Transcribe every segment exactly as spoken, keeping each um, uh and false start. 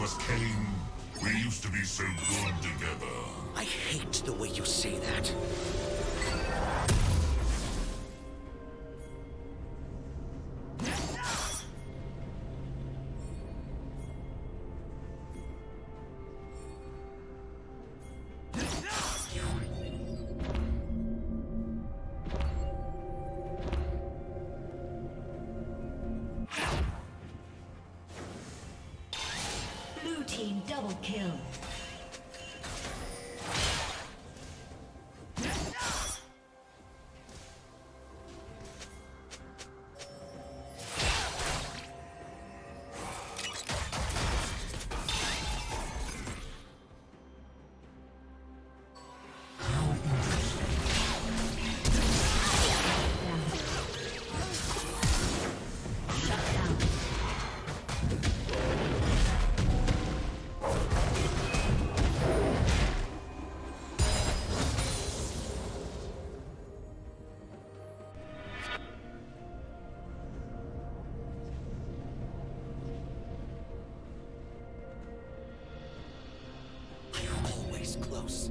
was Kayn. We used to be so good together. I hate the way you say that. Team double kill. Close.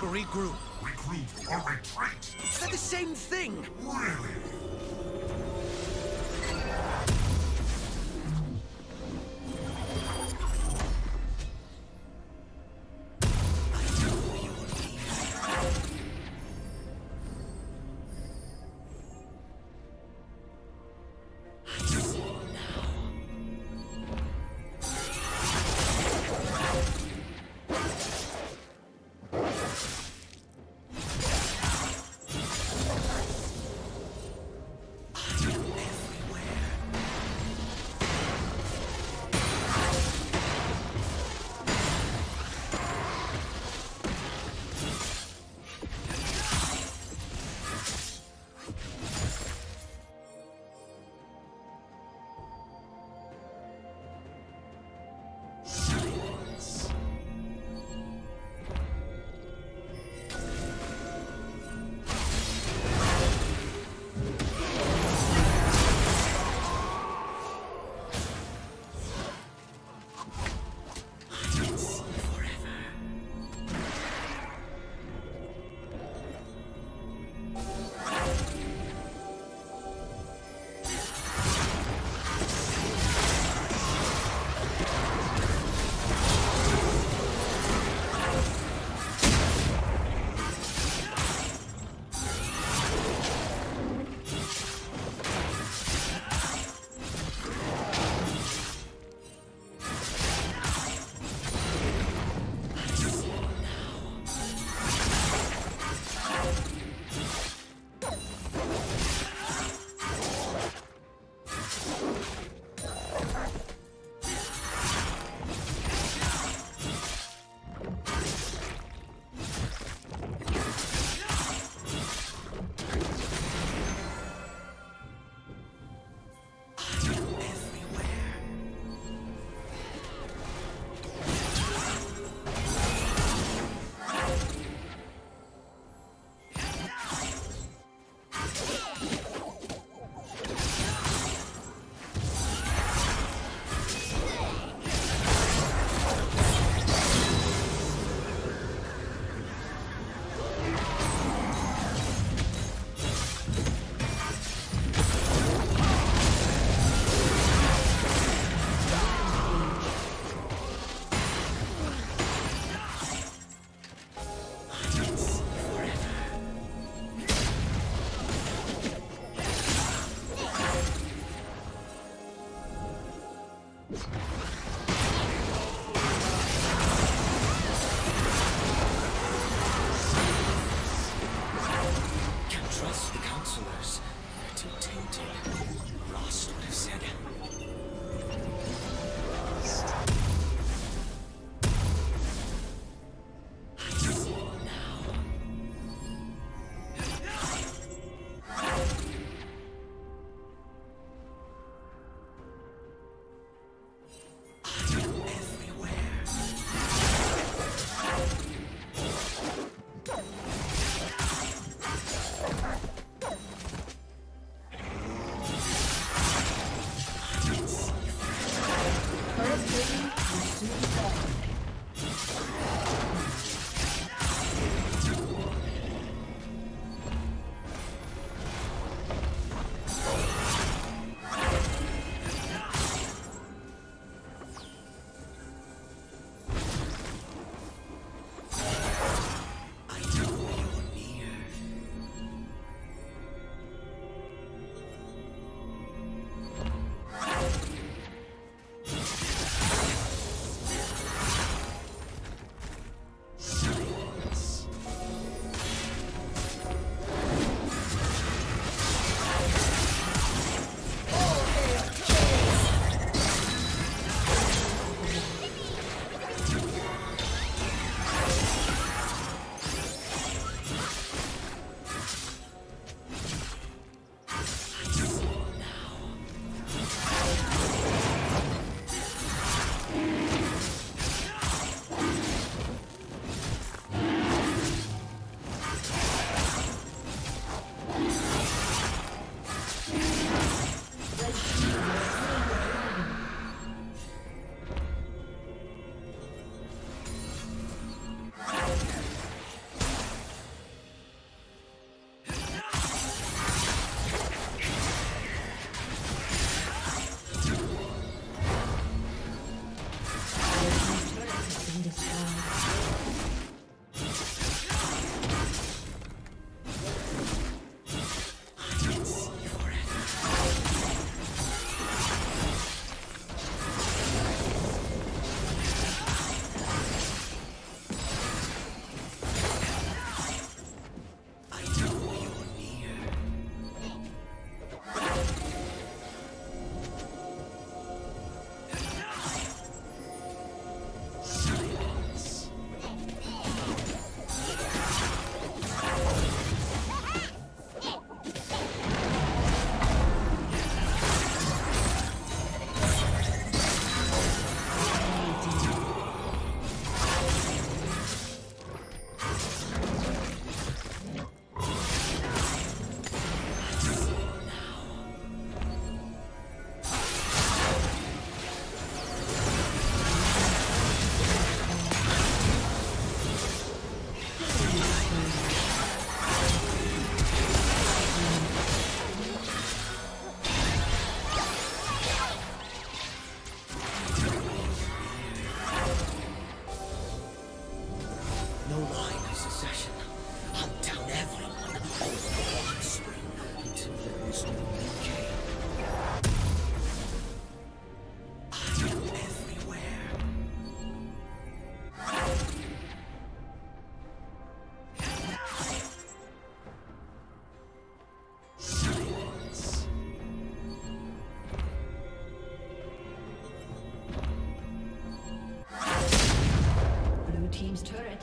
to regroup. Regroup or retreat? They're the same thing! Really?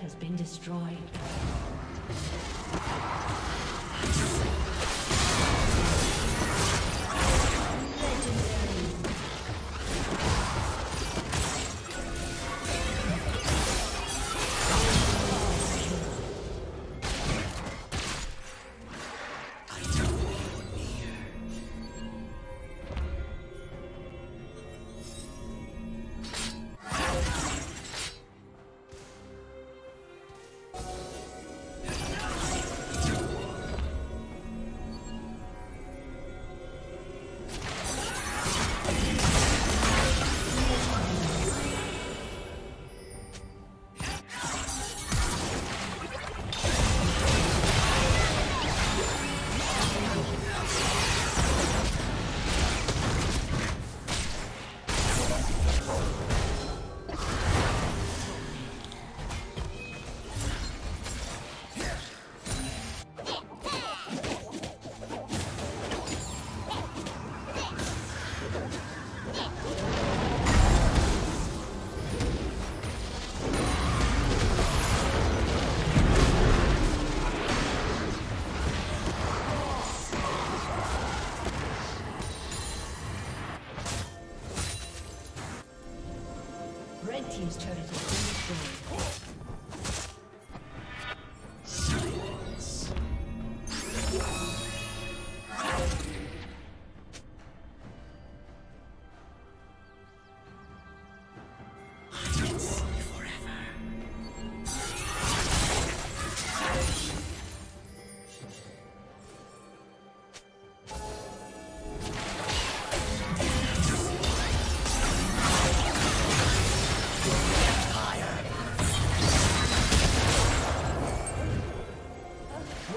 has been destroyed.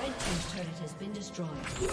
Team's turret has been destroyed.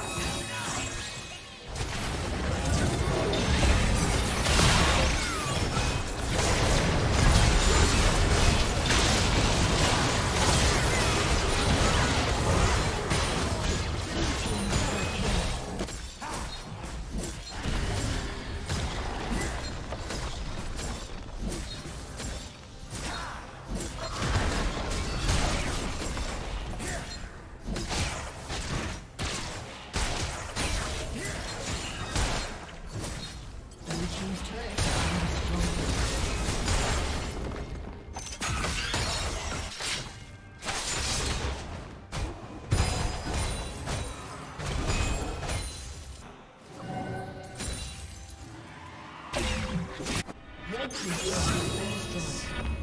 Red team's turret has been destroyed.